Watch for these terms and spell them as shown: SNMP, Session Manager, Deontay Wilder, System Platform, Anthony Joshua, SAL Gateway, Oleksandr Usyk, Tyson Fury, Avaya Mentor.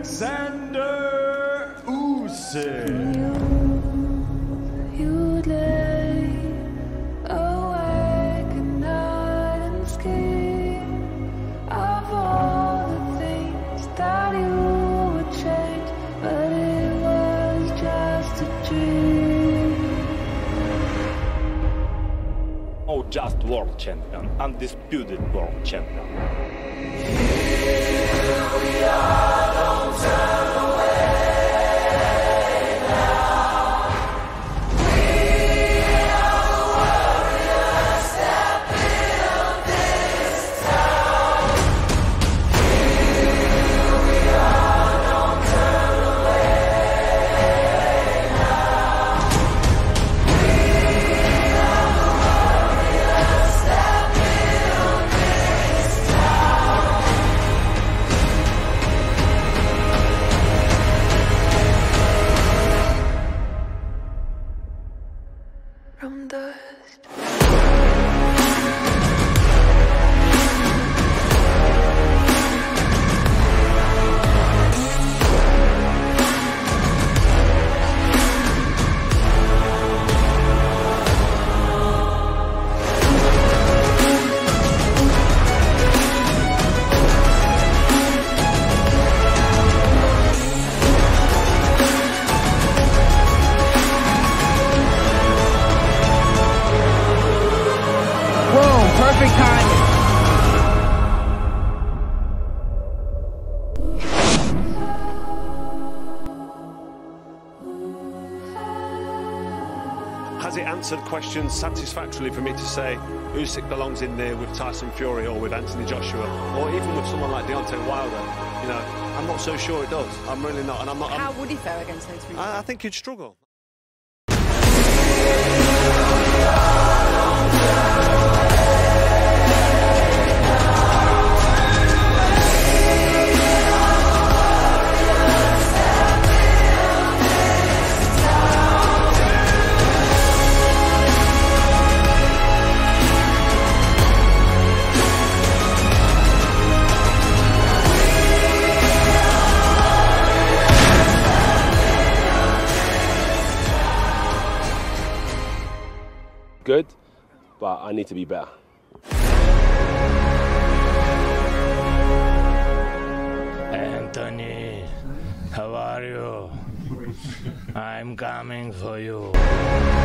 Oleksandr Usyk. Just world champion, undisputed world champion. Here we are, don't turn away now. We are the warriors that built this town. Here we are, don't turn away now. From dust. Perfect timing. Has it answered questions satisfactorily for me to say Usyk belongs in there with Tyson Fury or with Anthony Joshua or even with someone like Deontay Wilder? You know, I'm not so sure it does. I'm really not. And I'm not. How would he fare against those three? I think he'd struggle. Good, but I need to be better. Anthony, how are you? I'm coming for you.